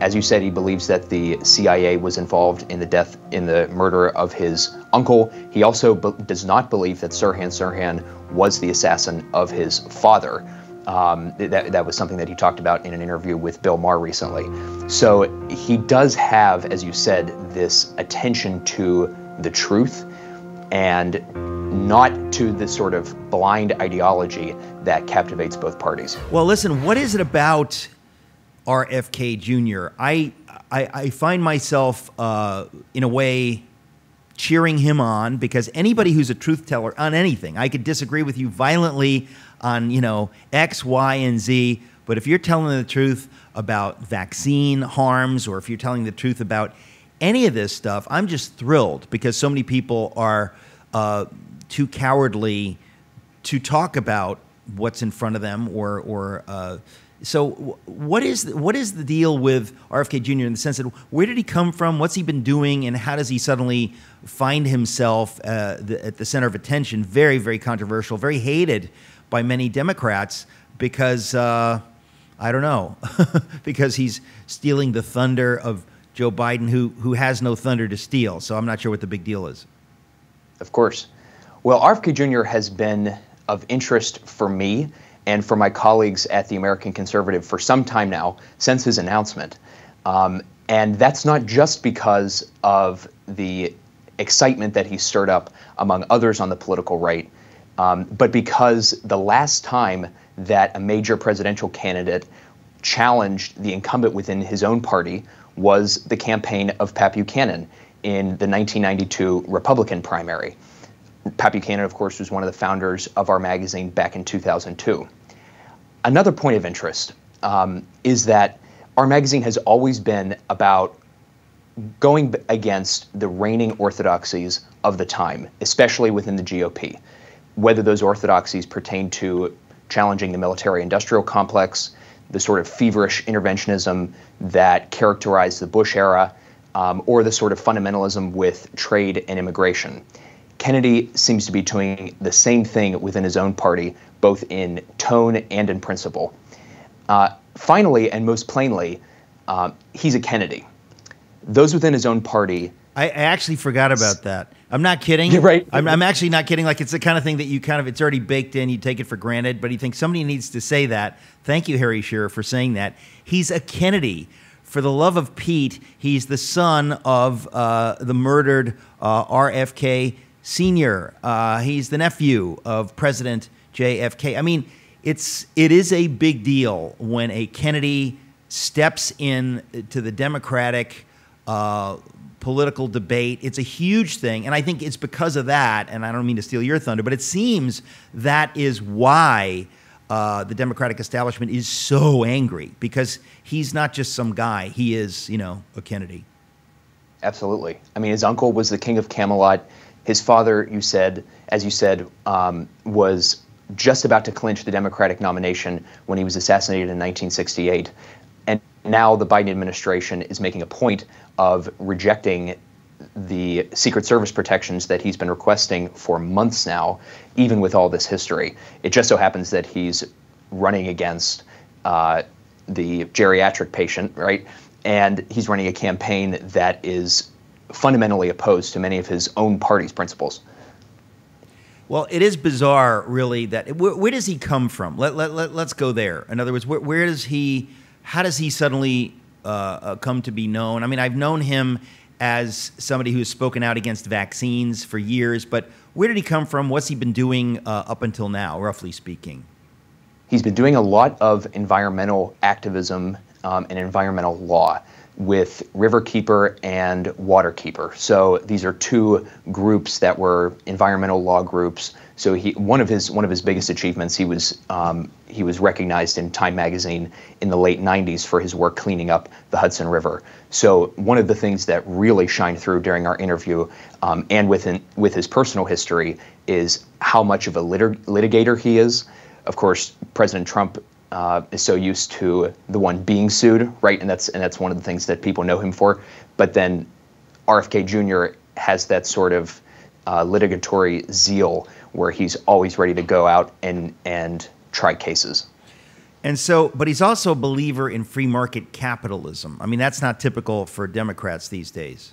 As you said, he believes that the CIA was involved in the murder of his uncle. He also does not believe that Sirhan Sirhan was the assassin of his father. That was something that he talked about in an interview with Bill Maher recently. So he does have, as you said, this attention to the truth and not to the sort of blind ideology that captivates both parties. Well, listen, what is it about RFK Jr.? I find myself, in a way, cheering him on, because anybody who's a truth teller on anything, I could disagree with you violently on, you know, X, Y, and Z, but if you're telling the truth about vaccine harms, or if you're telling the truth about any of this stuff, I'm just thrilled, because so many people are too cowardly to talk about what's in front of them, so what is the deal with RFK Jr. in the sense that where did he come from? What's he been doing? And how does he suddenly find himself at the center of attention? Very, very controversial, very hated by many Democrats because, I don't know, because he's stealing the thunder of Joe Biden, who has no thunder to steal. So I'm not sure what the big deal is. Of course. Well, RFK Jr. has been of interest for me and for my colleagues at the American Conservative for some time now, since his announcement. And that's not just because of the excitement that he stirred up among others on the political right, but because the last time that a major presidential candidate challenged the incumbent within his own party was the campaign of Pat Buchanan in the 1992 Republican primary. Pat Buchanan, of course, was one of the founders of our magazine back in 2002. Another point of interest is that our magazine has always been about going against the reigning orthodoxies of the time, especially within the GOP, whether those orthodoxies pertain to challenging the military-industrial complex, the sort of feverish interventionism that characterized the Bush era, or the sort of fundamentalism with trade and immigration. Kennedy seems to be doing the same thing within his own party, both in tone and in principle. Finally, and most plainly, he's a Kennedy. Those within his own party... I actually forgot about that. I'm not kidding. You're right. I'm actually not kidding. Like, it's the kind of thing that you kind of, it's already baked in, you take it for granted, but you think somebody needs to say that. Thank you, Harry Shearer, for saying that. He's a Kennedy. For the love of Pete, he's the son of the murdered RFK Sr. He's the nephew of President JFK. I mean, it is a big deal when a Kennedy steps in to the Democratic political debate. It's a huge thing, and I think it's because of that, and I don't mean to steal your thunder, but it seems that is why the Democratic establishment is so angry, because he's not just some guy. He is, you know, a Kennedy. Absolutely. I mean, his uncle was the King of Camelot. His father, as you said, was just about to clinch the Democratic nomination when he was assassinated in 1968. And now the Biden administration is making a point of rejecting the Secret Service protections that he's been requesting for months now, even with all this history. It just so happens that he's running against the geriatric patient, right? And he's running a campaign that is fundamentally opposed to many of his own party's principles. Well, it is bizarre, really, that where does he come from? Let's go there. In other words, where does he, how does he suddenly come to be known? I mean, I've known him as somebody who's spoken out against vaccines for years, but where did he come from? What's he been doing up until now, roughly speaking? He's been doing a lot of environmental activism and environmental law with Riverkeeper and Waterkeeper. So these are two groups that were environmental law groups. So one of his biggest achievements, he was recognized in Time magazine in the late 90s for his work cleaning up the Hudson River. So one of the things that really shined through during our interview and with his personal history is how much of a litigator he is. Of course, President Trump is so used to the one being sued, right? And that's one of the things that people know him for. But then RFK Jr. has that sort of litigatory zeal where he's always ready to go out and try cases. And so, but he's also a believer in free market capitalism. I mean, that's not typical for Democrats these days.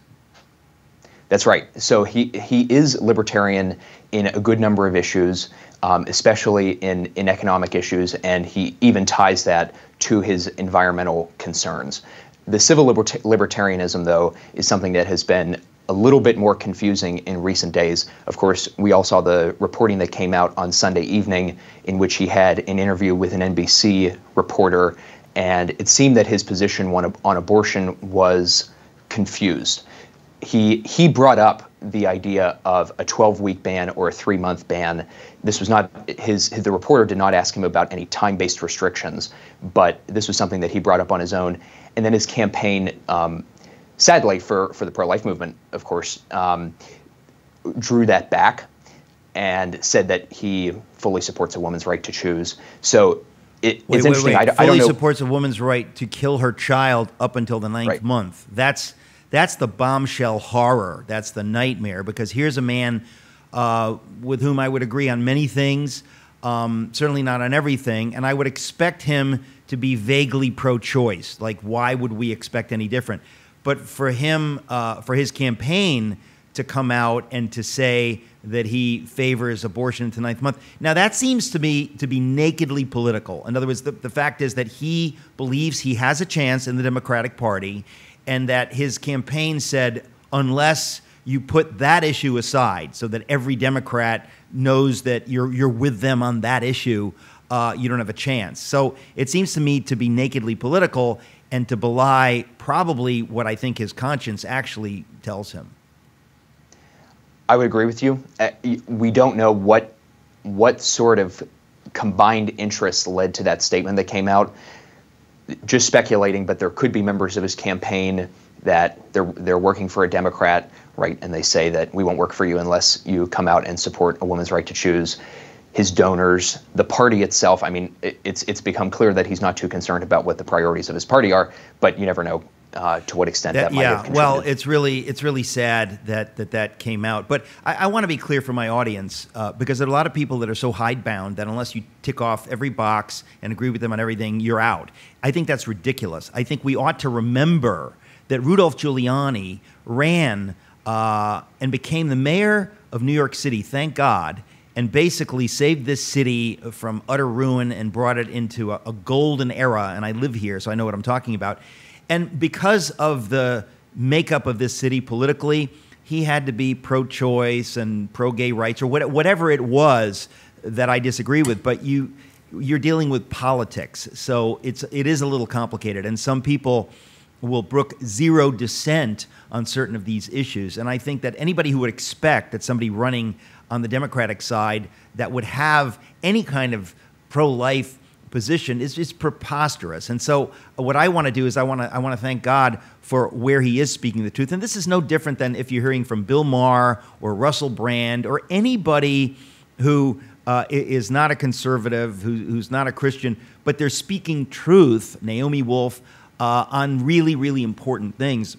That's right. So he is libertarian in a good number of issues, especially in economic issues, and he even ties that to his environmental concerns. The civil libertarianism, though, is something that has been a little bit more confusing in recent days. Of course, we all saw the reporting that came out on Sunday evening in which he had an interview with an NBC reporter, and it seemed that his position on abortion was confused. He brought up the idea of a 12-week ban or a 3-month ban. This was not the reporter did not ask him about any time-based restrictions, but this was something that he brought up on his own. And then his campaign, sadly, for the pro-life movement, of course, drew that back and said that he fully supports a woman's right to choose. So it's interesting. I don't know. Fully supports a woman's right to kill her child up until the 9th month. That's the bombshell horror. That's the nightmare, because here's a man with whom I would agree on many things, certainly not on everything, and I would expect him to be vaguely pro-choice. Like, why would we expect any different? But for him, for his campaign to come out and to say that he favors abortion to 9th month. Now, that seems to me to be nakedly political. In other words, the fact is that he believes he has a chance in the Democratic Party, and that his campaign said, unless you put that issue aside so that every Democrat knows that you're with them on that issue, you don't have a chance. So it seems to me to be nakedly political, and to belie probably what I think his conscience actually tells him. I would agree with you. We don't know what sort of combined interests led to that statement that came out. Just speculating, but there could be members of his campaign that they're working for a Democrat, right? And they say that we won't work for you unless you come out and support a woman's right to choose. His donors, the party itself. I mean, it's become clear that he's not too concerned about what the priorities of his party are, but you never know to what extent that might have contributed. Well, it's really sad that came out. But I want to be clear for my audience, because there are a lot of people that are so hidebound that unless you tick off every box and agree with them on everything, you're out. I think that's ridiculous. I think we ought to remember that Rudolph Giuliani ran and became the mayor of New York City, thank God, and basically saved this city from utter ruin and brought it into a golden era. And I live here, so I know what I'm talking about. And because of the makeup of this city politically, he had to be pro-choice and pro-gay rights or whatever it was that I disagree with. But you're dealing with politics, so it is a little complicated. And some people will brook zero dissent on certain of these issues. And I think that anybody who would expect that somebody running on the Democratic side that would have any kind of pro-life position is just preposterous. And so what I want to do is I want to thank God for where he is speaking the truth. And this is no different than if you're hearing from Bill Maher or Russell Brand or anybody who is not a conservative, who's not a Christian, but they're speaking truth, Naomi Wolf, on really, really important things.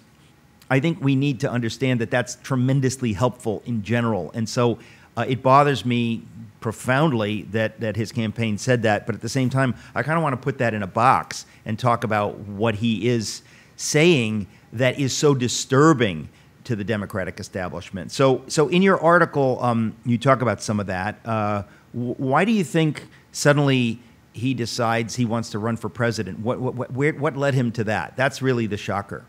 I think we need to understand that that's tremendously helpful in general. And so it bothers me profoundly that his campaign said that. But at the same time, I kind of want to put that in a box and talk about what he is saying that is so disturbing to the Democratic establishment. So in your article, you talk about some of that. Why do you think suddenly he decides he wants to run for president? What led him to that? That's really the shocker.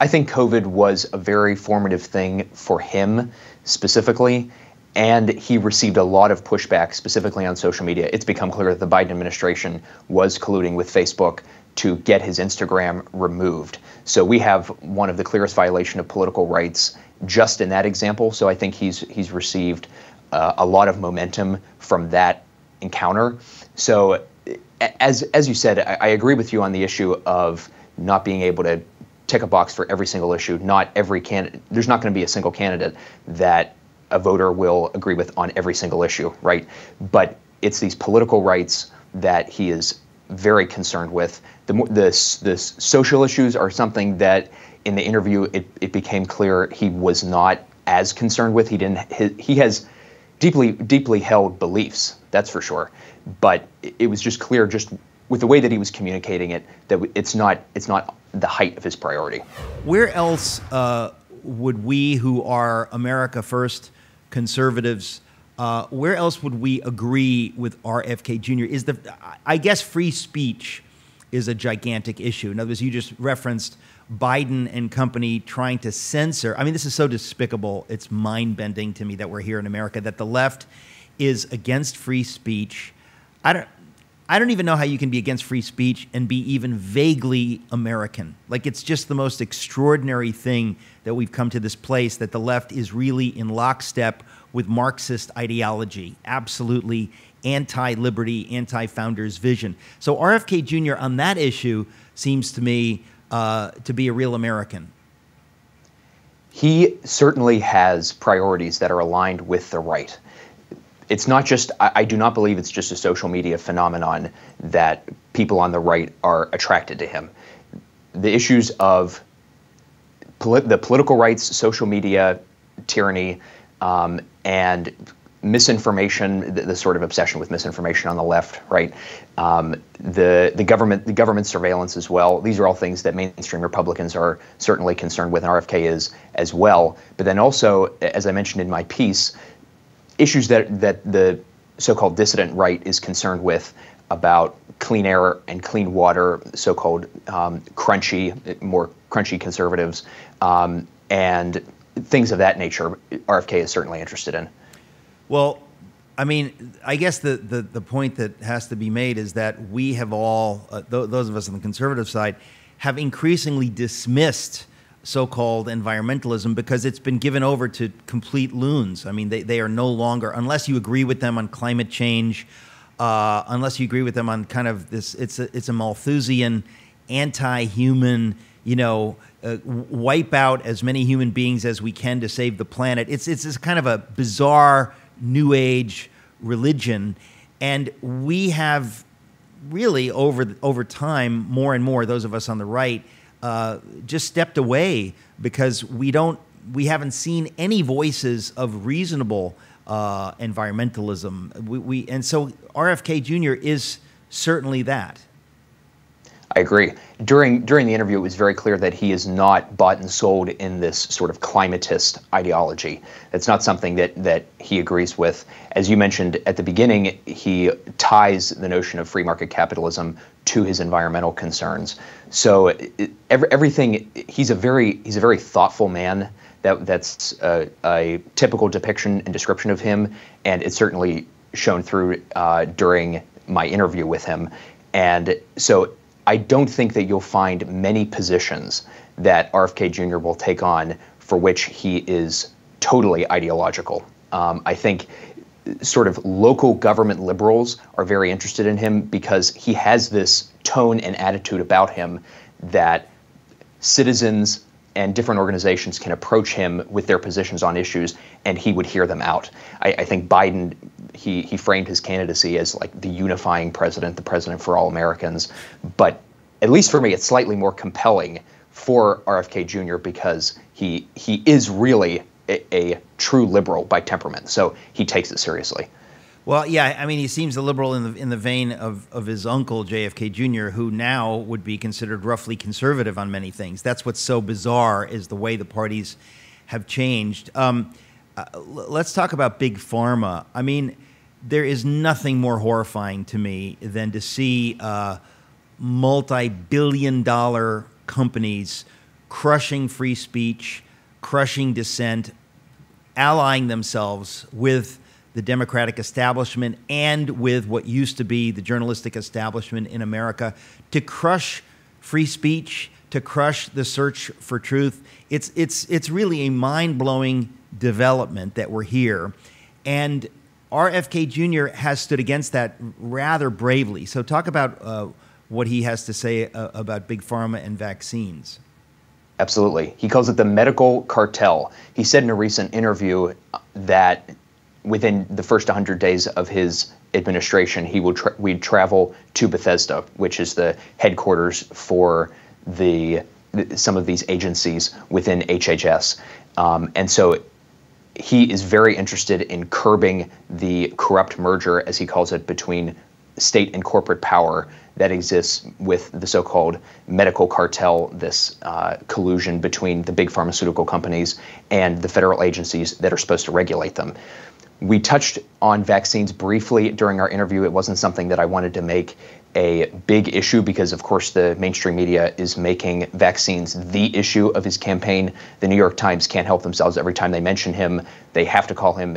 I think COVID was a very formative thing for him specifically, and he received a lot of pushback specifically on social media. It's become clear that the Biden administration was colluding with Facebook to get his Instagram removed. So we have one of the clearest violations of political rights just in that example. So I think he's received a lot of momentum from that encounter. So as you said, I agree with you on the issue of not being able to tick a box for every single issue. Not every candidate. There's not going to be a single candidate that a voter will agree with on every single issue, right? But it's these political rights that he is very concerned with. The social issues are something that, in the interview, it became clear he was not as concerned with. He didn't. He has deeply held beliefs, that's for sure. But it was just clear, just with the way that he was communicating it, that it's not the height of his priority. Where else would we, who are America First conservatives, where else would we agree with RFK Jr.? I guess free speech is a gigantic issue. In other words, you just referenced Biden and company trying to censor. I mean, this is so despicable. It's mind-bending to me that we're here in America, that the left is against free speech. I don't even know how you can be against free speech and be even vaguely American. Like, it's just the most extraordinary thing that we've come to this place that the left is really in lockstep with Marxist ideology, absolutely anti-liberty, anti-founder's vision. So RFK Jr. on that issue seems to me to be a real American. He certainly has priorities that are aligned with the right. It's not just, I do not believe it's just a social media phenomenon that people on the right are attracted to him. The issues of the political rights, social media tyranny, and misinformation, the sort of obsession with misinformation on the left, right? The government surveillance as well. These are all things that mainstream Republicans are certainly concerned with, and RFK is as well. But then also, as I mentioned in my piece, issues that the so-called dissident right is concerned with, about clean air and clean water, so-called more crunchy conservatives, and things of that nature, RFK is certainly interested in. Well, I mean, I guess the point that has to be made is that we have all, those of us on the conservative side, have increasingly dismissed so-called environmentalism because it's been given over to complete loons. I mean, they are no longer, unless you agree with them on climate change, unless you agree with them on kind of this, it's a Malthusian, anti-human, you know, wipe out as many human beings as we can to save the planet. It's this kind of a bizarre new age religion. And we have really over time, more and more, those of us on the right, just stepped away because we haven't seen any voices of reasonable environmentalism. And so RFK Jr. is certainly that. I agree. During the interview, it was very clear that he is not bought and sold in this sort of climatist ideology. That's not something that he agrees with. As you mentioned at the beginning, he ties the notion of free market capitalism to his environmental concerns. So everything, he's a very thoughtful man. That's a typical depiction and description of him, and it's certainly shown through during my interview with him. And so I don't think that you'll find many positions that RFK Jr. will take on for which he is totally ideological. I think sort of local government liberals are very interested in him because he has this tone and attitude about him that citizens and different organizations can approach him with their positions on issues, and he would hear them out. I think Biden, he framed his candidacy as like the unifying president, the president for all Americans. But at least for me, it's slightly more compelling for RFK Jr. because he is really a true liberal by temperament, so he takes it seriously. Well, yeah, I mean, he seems a liberal in the vein of his uncle, JFK Jr., who now would be considered roughly conservative on many things. That's what's so bizarre, is the way the parties have changed. Let's talk about Big Pharma. I mean, there is nothing more horrifying to me than to see multi-billion-dollar companies crushing free speech, crushing dissent, allying themselves with the Democratic establishment and with what used to be the journalistic establishment in America, to crush free speech, to crush the search for truth. It's really a mind-blowing development that we're here. And RFK Jr. has stood against that rather bravely. So talk about what he has to say about Big Pharma and vaccines. Absolutely. He calls it the medical cartel. He said in a recent interview that within the first 100 days of his administration, we'd travel to Bethesda, which is the headquarters for some of these agencies within HHS. And so he is very interested in curbing the corrupt merger, as he calls it, between state and corporate power that exists with the so-called medical cartel, this collusion between the big pharmaceutical companies and the federal agencies that are supposed to regulate them. We touched on vaccines briefly during our interview. It wasn't something that I wanted to make a big issue because, of course, the mainstream media is making vaccines the issue of his campaign. The New York Times can't help themselves. Every time they mention him, they have to call him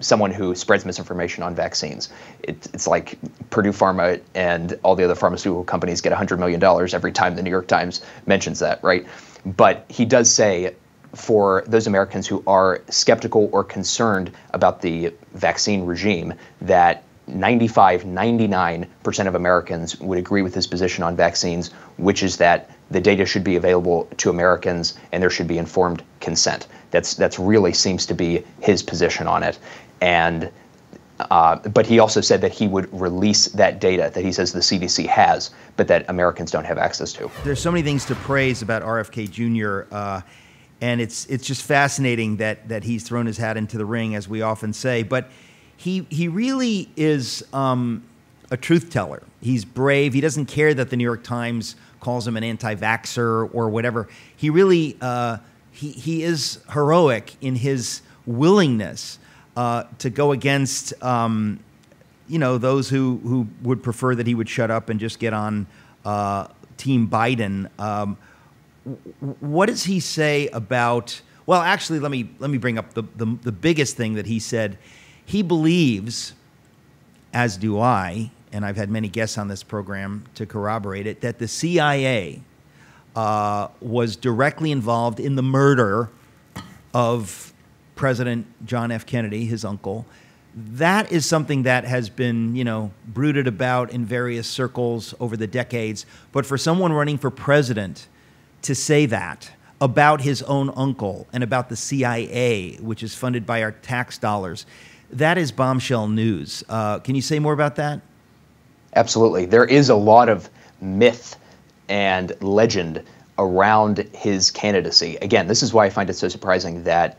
someone who spreads misinformation on vaccines. It's like Purdue Pharma and all the other pharmaceutical companies get $100 million every time the New York Times mentions that, right? But he does say, for those Americans who are skeptical or concerned about the vaccine regime, that 99% of Americans would agree with his position on vaccines, which is that the data should be available to Americans and there should be informed consent. That's really seems to be his position on it. And but he also said that he would release that data that he says the CDC has, but that Americans don't have access to. There's so many things to praise about RFK Jr. And it's just fascinating that he's thrown his hat into the ring, as we often say. But he really is a truth teller. He's brave. He doesn't care that the New York Times calls him an anti-vaxxer or whatever. He really he is heroic in his willingness to go against you know, those who would prefer that he would shut up and just get on Team Biden. What does he say about? Well, actually, let me bring up the biggest thing that he said. He believes, as do I, and I've had many guests on this program to corroborate it, that the CIA was directly involved in the murder of President John F. Kennedy, his uncle. That is something that has been, you know, brooded about in various circles over the decades. But for someone running for president to say that about his own uncle and about the CIA, which is funded by our tax dollars, that is bombshell news. Can you say more about that? Absolutely. There is a lot of myth and legend around his candidacy. Again, this is why I find it so surprising that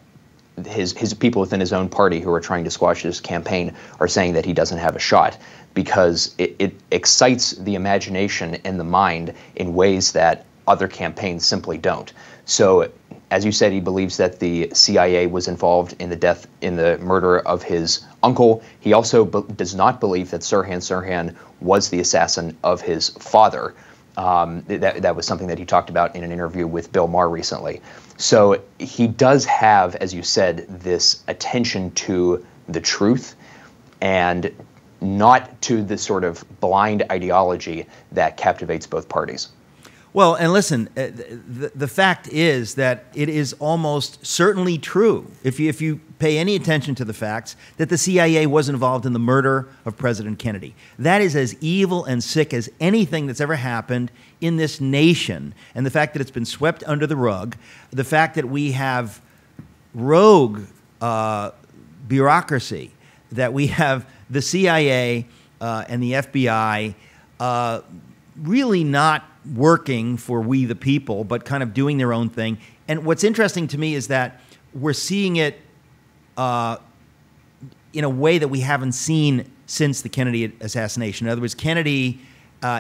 his people within his own party who are trying to squash his campaign are saying that he doesn't have a shot, because it excites the imagination and the mind in ways that other campaigns simply don't. So, as you said, he believes that the CIA was involved in the murder of his uncle. He also does not believe that Sirhan Sirhan was the assassin of his father. That was something that he talked about in an interview with Bill Maher recently. So he does have, as you said, this attention to the truth and not to the sort of blind ideology that captivates both parties. Well, and listen, the fact is that it is almost certainly true, if you pay any attention to the facts, that the CIA was involved in the murder of President Kennedy. That is as evil and sick as anything that's ever happened in this nation. And the fact that it's been swept under the rug, the fact that we have rogue bureaucracy, that we have the CIA and the FBI really not working for we the people, but kind of doing their own thing. And what's interesting to me is that we're seeing it in a way that we haven't seen since the Kennedy assassination. In other words, Kennedy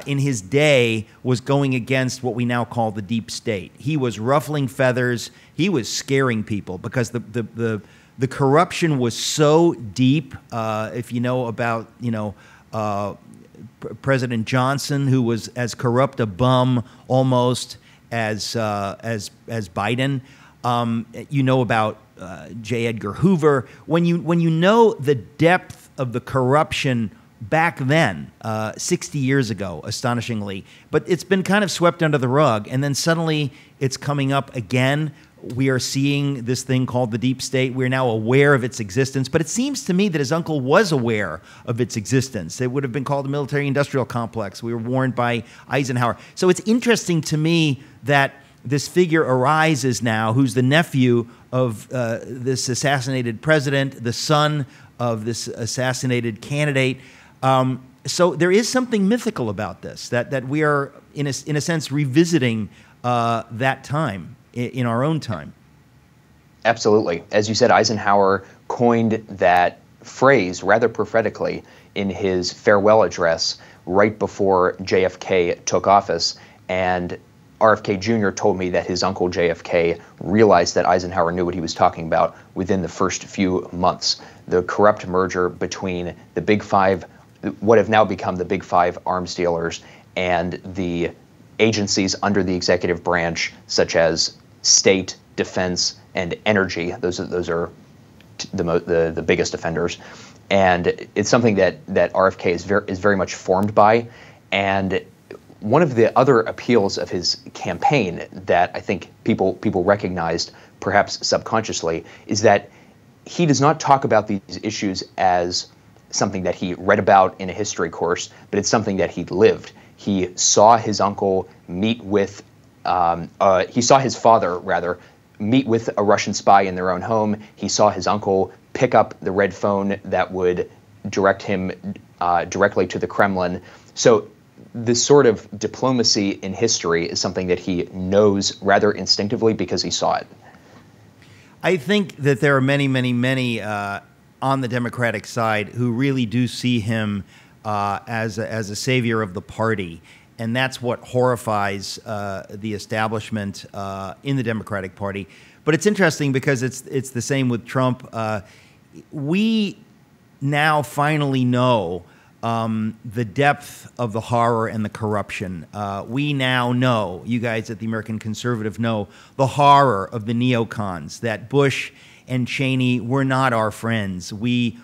in his day was going against what we now call the deep state. He was ruffling feathers. He was scaring people because the corruption was so deep. If you know about, you know, President Johnson, who was as corrupt a bum almost as Biden, you know about J. Edgar Hoover. When you know the depth of the corruption back then, 60 years ago, astonishingly, but it's been kind of swept under the rug, and then suddenly it's coming up again. We are seeing this thing called the deep state. We're now aware of its existence. But it seems to me that his uncle was aware of its existence. It would have been called the military-industrial complex. We were warned by Eisenhower. So it's interesting to me that this figure arises now, who's the nephew of this assassinated president, the son of this assassinated candidate. So there is something mythical about this, that we are, in a sense, revisiting that time. In our own time. Absolutely. As you said, Eisenhower coined that phrase rather prophetically in his farewell address right before JFK took office, and RFK Jr. told me that his uncle JFK realized that Eisenhower knew what he was talking about within the first few months. The corrupt merger between the Big Five, what have now become the Big Five arms dealers, and the agencies under the executive branch, such as state, defense, and energy. Those are the biggest offenders, and it's something that RFK is very much formed by. And one of the other appeals of his campaign that I think people recognized, perhaps subconsciously, is that he does not talk about these issues as something that he read about in a history course, but it's something that he lived. He saw his uncle meet with, he saw his father, rather, meet with a Russian spy in their own home. He saw his uncle pick up the red phone that would direct him directly to the Kremlin. So this sort of diplomacy in history is something that he knows rather instinctively because he saw it. I think that there are many, many, many on the Democratic side who really do see him as a savior of the party. And that's what horrifies the establishment in the Democratic Party. But it's interesting because it's the same with Trump. We now finally know the depth of the horror and the corruption. We now know, you guys at the American Conservative know, the horror of the neocons, that Bush and Cheney were not our friends. We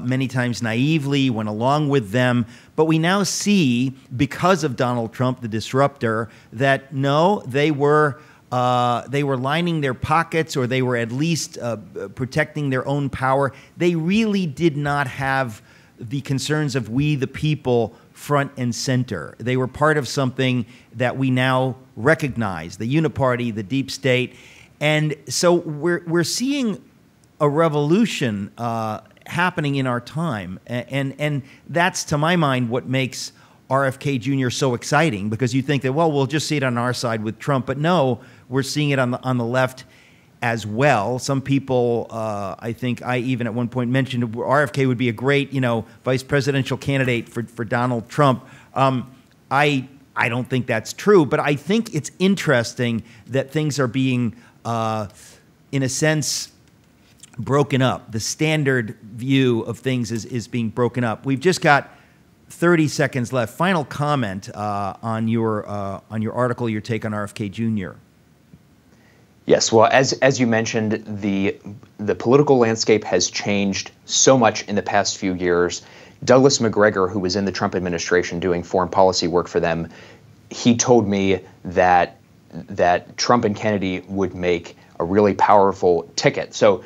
many times naively went along with them. But we now see, because of Donald Trump, the disruptor, that no, they were lining their pockets, or they were at least protecting their own power. They really did not have the concerns of we, the people, front and center. They were part of something that we now recognize, the uniparty, the deep state. And so we're seeing a revolution happening in our time, and that's, to my mind, what makes RFK Jr. so exciting, because you think that, well, we'll just see it on our side with Trump, but no, we're seeing it on the left as well. Some people, I think I even at one point mentioned RFK would be a great, vice presidential candidate for Donald Trump. I don't think that's true, but I think it's interesting that things are being, in a sense, broken up. The standard view of things is being broken up. We've just got 30 seconds left. Final comment on your article, your take on RFK Jr. Yes, well, as you mentioned, the political landscape has changed so much in the past few years. Douglas McGregor, who was in the Trump administration doing foreign policy work for them, he told me that Trump and Kennedy would make a really powerful ticket. So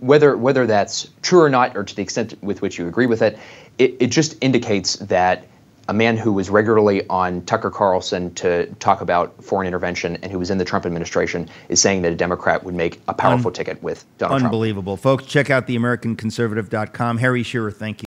whether that's true or not, or to the extent with which you agree with it, it just indicates that a man who was regularly on Tucker Carlson to talk about foreign intervention and who was in the Trump administration is saying that a Democrat would make a powerful ticket with Donald Trump. Unbelievable. Folks, check out theamericanconservative.com. Harry Shearer, thank you.